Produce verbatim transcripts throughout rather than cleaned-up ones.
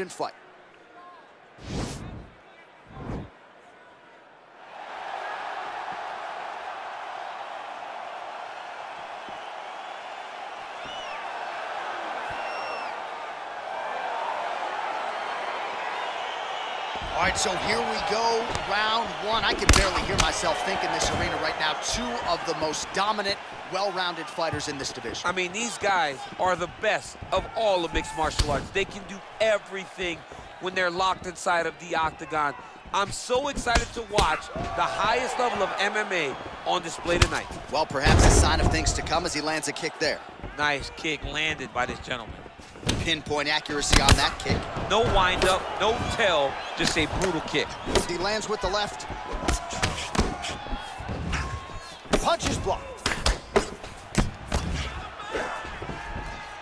and fight. All right, so here we go, round one. I can barely hear myself think in this arena right now. Two of the most dominant, well-rounded fighters in this division. I mean, these guys are the best of all the mixed martial arts. They can do everything when they're locked inside of the octagon. I'm so excited to watch the highest level of M M A on display tonight. Well, perhaps a sign of things to come as he lands a kick there. Nice kick landed by this gentleman. Pinpoint accuracy on that kick. No wind-up, no tell, just a brutal kick. He lands with the left. Punch is blocked.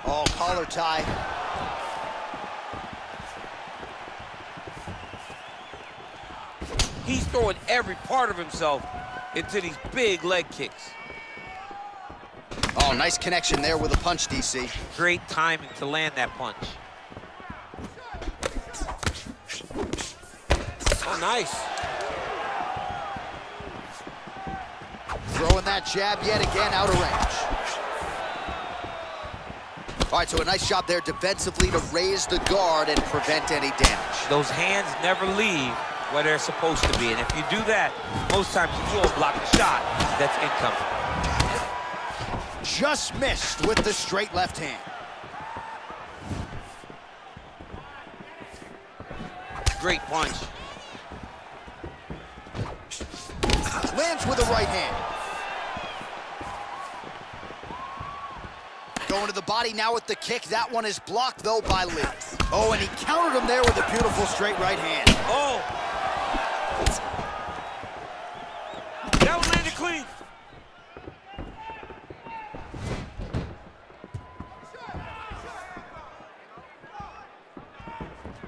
Oh, collar tie. He's throwing every part of himself into these big leg kicks. Oh, nice connection there with a punch, D C. Great timing to land that punch. Oh, nice. Throwing that jab yet again, out of range. All right, so a nice job there defensively to raise the guard and prevent any damage. Those hands never leave where they're supposed to be, and if you do that, most times you will block the shot that's incoming. Just missed with the straight left hand. Great punch. Lands with the right hand. Going to the body now with the kick. That one is blocked, though, by Lee. Oh, and he countered him there with a beautiful straight right hand. Oh! That one landed clean.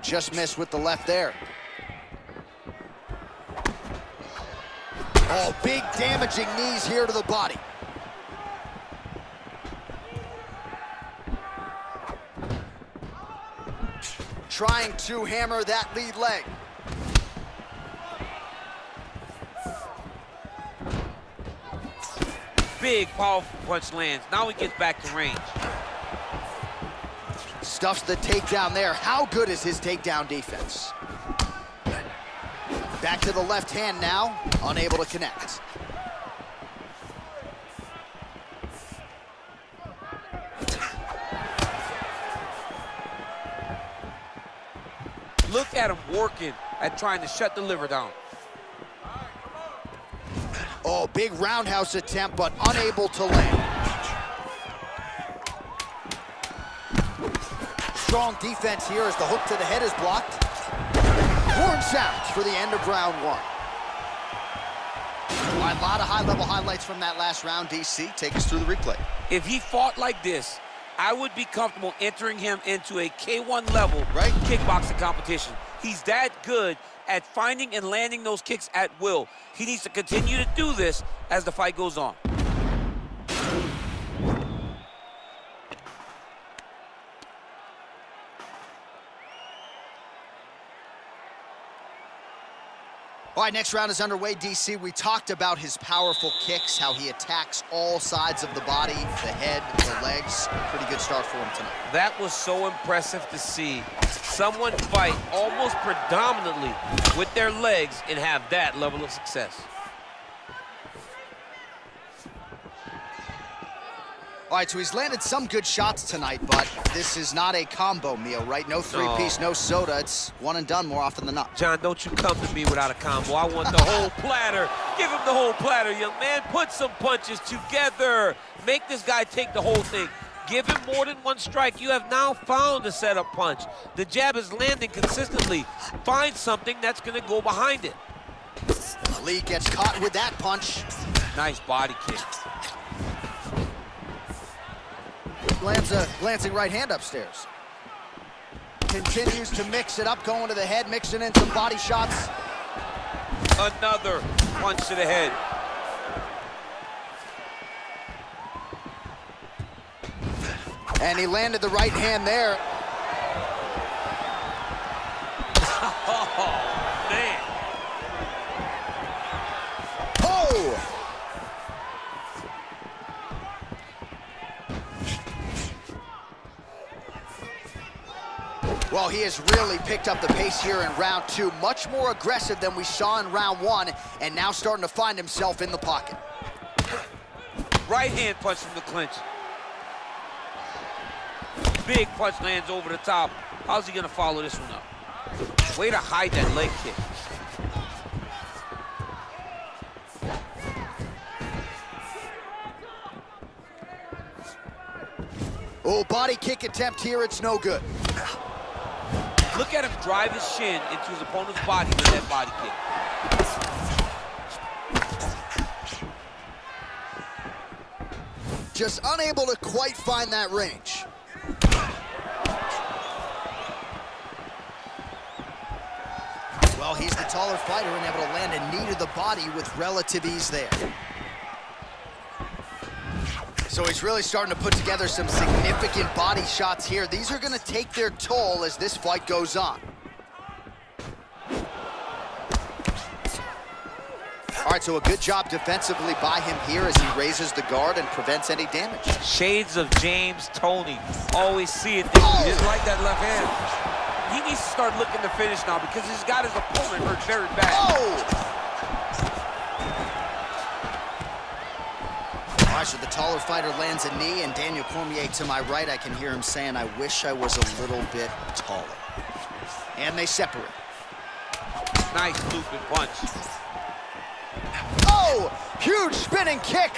Just missed with the left there. Oh, big damaging knees here to the body. Trying to hammer that lead leg. Big, powerful punch lands. Now he gets back to range. Stuffs the takedown there. How good is his takedown defense? Back to the left hand now, unable to connect. Look at him working at trying to shut the liver down. Oh, big roundhouse attempt, but unable to land. Strong defense here as the hook to the head is blocked. Horn sounds for the end of round one. A lot of high-level highlights from that last round, D C. Take us through the replay. If he fought like this, I would be comfortable entering him into a K one level right? kickboxing competition. He's that good at finding and landing those kicks at will. He needs to continue to do this as the fight goes on. All right, next round is underway, D C. We talked about his powerful kicks, how he attacks all sides of the body, the head, the legs. Pretty good start for him tonight. That was so impressive to see someone fight almost predominantly with their legs and have that level of success. All right, so he's landed some good shots tonight, but this is not a combo meal, right? No three-piece, no. no soda. It's one and done more often than not. John, don't you come to me without a combo. I want the whole platter. Give him the whole platter, young man. Put some punches together. Make this guy take the whole thing. Give him more than one strike. You have now found the setup punch. The jab is landing consistently. Find something that's going to go behind it. Lee gets caught with that punch. Nice body kick. Lands a glancing right hand upstairs. Continues to mix it up, going to the head, mixing in some body shots. Another punch to the head. And he landed the right hand there. Oh, he has really picked up the pace here in round two. Much more aggressive than we saw in round one, and now starting to find himself in the pocket. Right hand punch from the clinch. Big punch lands over the top. How's he gonna follow this one up? Way to hide that leg kick. Oh, body kick attempt here, it's no good. Look at him drive his shin into his opponent's body with that body kick. Just unable to quite find that range. Well, he's the taller fighter and able to land a knee to the body with relative ease there. So he's really starting to put together some significant body shots here. These are gonna take their toll as this fight goes on. All right, so a good job defensively by him here as he raises the guard and prevents any damage. Shades of James Tony. Always see it. Oh. He didn't like that left hand. He needs to start looking to finish now because he's got his opponent hurt very bad. Oh! So the taller fighter lands a knee, and Daniel Cormier to my right, I can hear him saying, I wish I was a little bit taller. And they separate. Nice looping punch. Oh, huge spinning kick.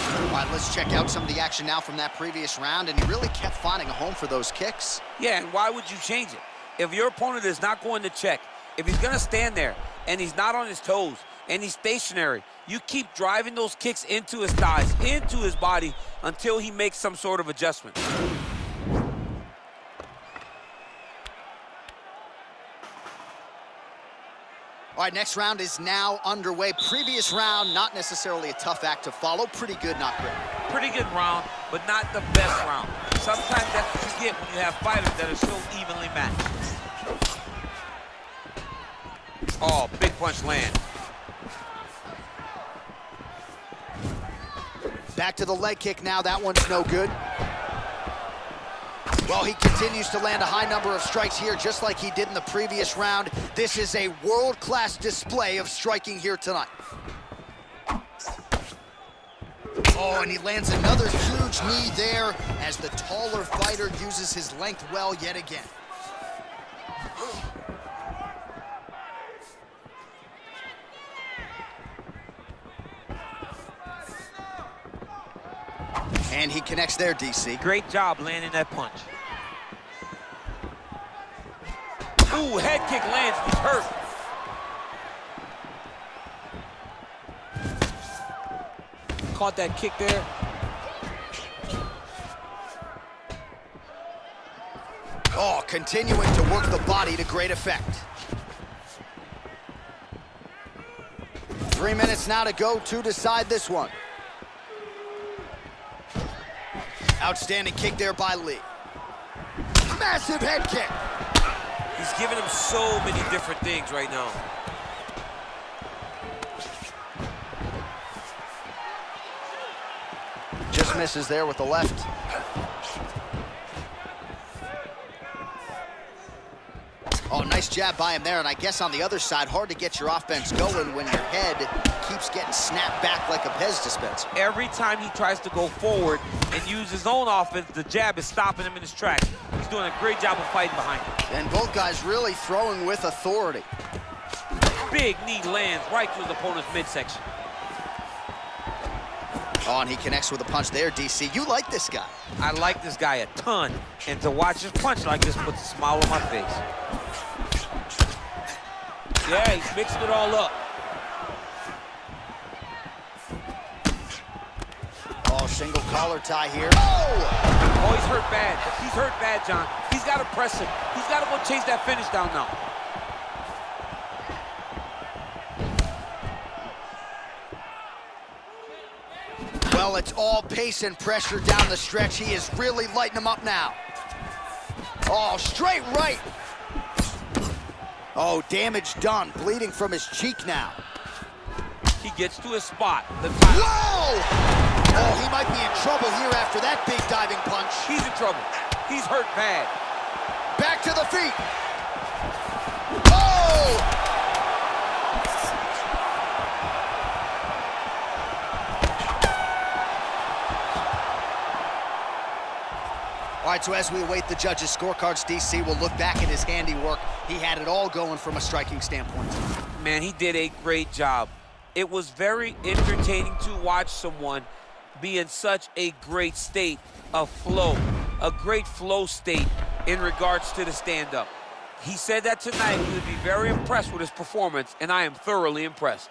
All right, let's check out some of the action now from that previous round, and he really kept finding a home for those kicks. Yeah, and why would you change it? If your opponent is not going to check, if he's gonna stand there, and he's not on his toes, and he's stationary, you keep driving those kicks into his thighs, into his body, until he makes some sort of adjustment. All right, next round is now underway. Previous round, not necessarily a tough act to follow. Pretty good, not great. Pretty good round, but not the best round. Sometimes that's what you get when you have fighters that are so evenly matched. Oh, big punch land. Back to the leg kick now. That one's no good. Well, he continues to land a high number of strikes here, just like he did in the previous round. This is a world-class display of striking here tonight. Oh, and he lands another huge knee there as the taller fighter uses his length well yet again. And he connects there, D C. Great job landing that punch. Ooh, head kick lands, he's hurt. Caught that kick there. Oh, continuing to work the body to great effect. Three minutes now to go to decide this one. Outstanding kick there by Lee. Massive head kick. He's giving him so many different things right now. Just misses there with the left. Oh, nice jab by him there, and I guess on the other side, hard to get your offense going when your head keeps getting snapped back like a Pez dispenser. Every time he tries to go forward and use his own offense, the jab is stopping him in his tracks. He's doing a great job of fighting behind him. And both guys really throwing with authority. Big knee lands right to his opponent's midsection. Oh, and he connects with a punch there, D C. You like this guy. I like this guy a ton, and to watch his punch like this puts a smile on my face. Yeah, he's mixing it all up. Oh, single collar tie here. Oh! Oh, he's hurt bad. He's hurt bad, John. He's got to press him. He's got to go chase that finish down now. Well, it's all pace and pressure down the stretch. He is really lighting him up now. Oh, straight right. Oh, damage done, bleeding from his cheek now. He gets to his spot. The time Whoa! Oh, he might be in trouble here after that big diving punch. He's in trouble. He's hurt bad. Back to the feet. Oh! All right, so as we await the judges' scorecards, D C will look back at his handiwork. He had it all going from a striking standpoint. Man, he did a great job. It was very entertaining to watch someone be in such a great state of flow, a great flow state in regards to the stand-up. He said that tonight he would be very impressed with his performance, and I am thoroughly impressed.